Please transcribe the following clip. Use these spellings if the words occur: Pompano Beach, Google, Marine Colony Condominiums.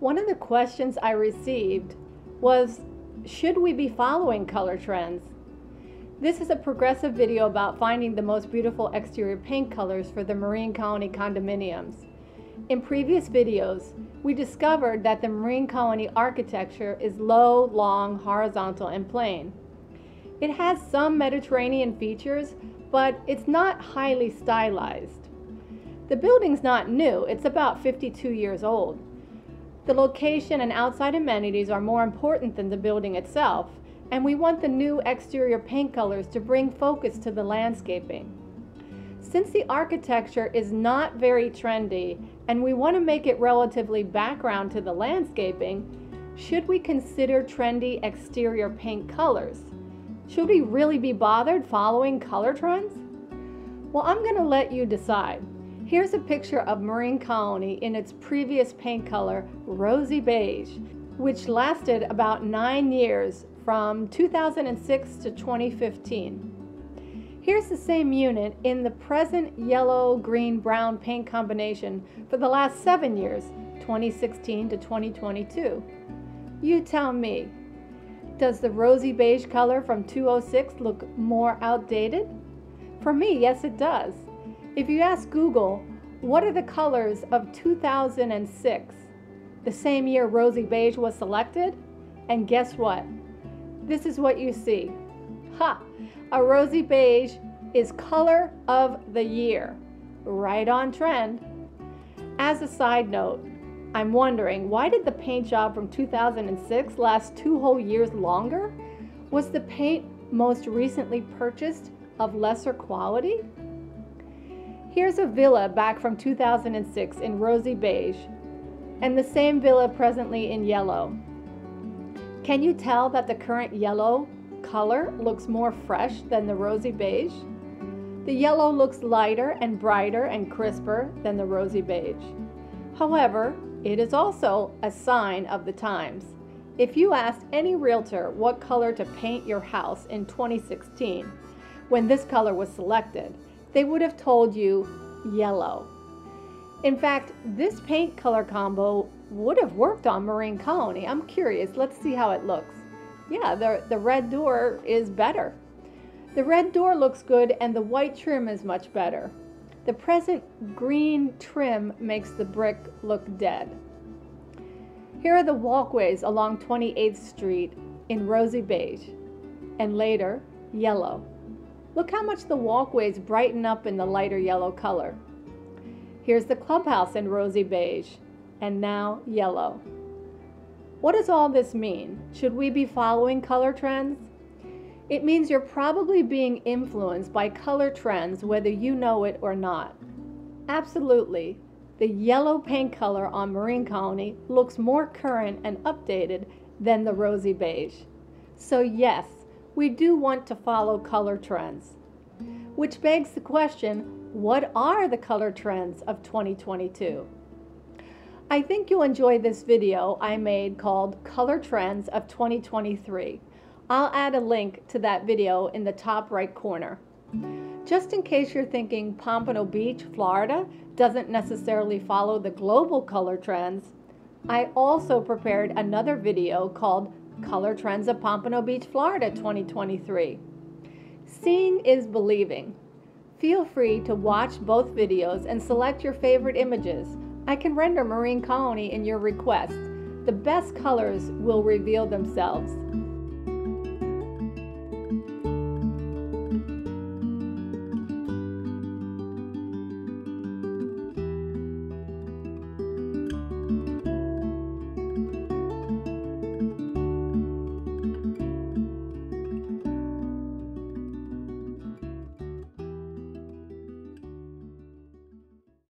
One of the questions I received was, should we be following color trends? This is a progressive video about finding the most beautiful exterior paint colors for the Marine Colony condominiums. In previous videos, we discovered that the Marine Colony architecture is low, long, horizontal, and plain. It has some Mediterranean features, but it's not highly stylized. The building's not new, it's about 52 years old. The location and outside amenities are more important than the building itself, and we want the new exterior paint colors to bring focus to the landscaping. Since the architecture is not very trendy and we want to make it relatively background to the landscaping, should we consider trendy exterior paint colors? Should we really be bothered following color trends? Well, I'm going to let you decide. Here's a picture of Marine Colony in its previous paint color, Rosy Beige, which lasted about 9 years from 2006 to 2015. Here's the same unit in the present yellow, green, brown paint combination for the last 7 years, 2016 to 2022. You tell me, does the rosy beige color from 2006 look more outdated? For me, yes it does. If you ask Google, what are the colors of 2006, the same year rosy beige was selected? And guess what? This is what you see. Ha! A rosy beige is color of the year. Right on trend. As a side note, I'm wondering, why did the paint job from 2006 last 2 whole years longer? Was the paint most recently purchased of lesser quality? Here's a villa back from 2006 in rosy beige, and the same villa presently in yellow. Can you tell that the current yellow color looks more fresh than the rosy beige? The yellow looks lighter and brighter and crisper than the rosy beige. However, it is also a sign of the times. If you asked any realtor what color to paint your house in 2016, when this color was selected, they would have told you yellow. In fact, this paint color combo would have worked on Marine Colony. I'm curious, let's see how it looks. Yeah, the red door is better. The red door looks good and the white trim is much better. The present green trim makes the brick look dead. Here are the walkways along 28th Street in rosy beige and later yellow. Look how much the walkways brighten up in the lighter yellow color. Here's the clubhouse in rosy beige and now yellow. What does all this mean? Should we be following color trends? It means you're probably being influenced by color trends whether you know it or not. Absolutely, the yellow paint color on Marine Colony looks more current and updated than the rosy beige. So yes, we do want to follow color trends. Which begs the question, what are the color trends of 2022? I think you'll enjoy this video I made called Color Trends of 2023. I'll add a link to that video in the top right corner. Just in case you're thinking Pompano Beach, Florida doesn't necessarily follow the global color trends, I also prepared another video called Color Trends of Pompano Beach, Florida 2023. Seeing is believing. Feel free to watch both videos and select your favorite images. I can render Marine Colony in your request. The best colors will reveal themselves.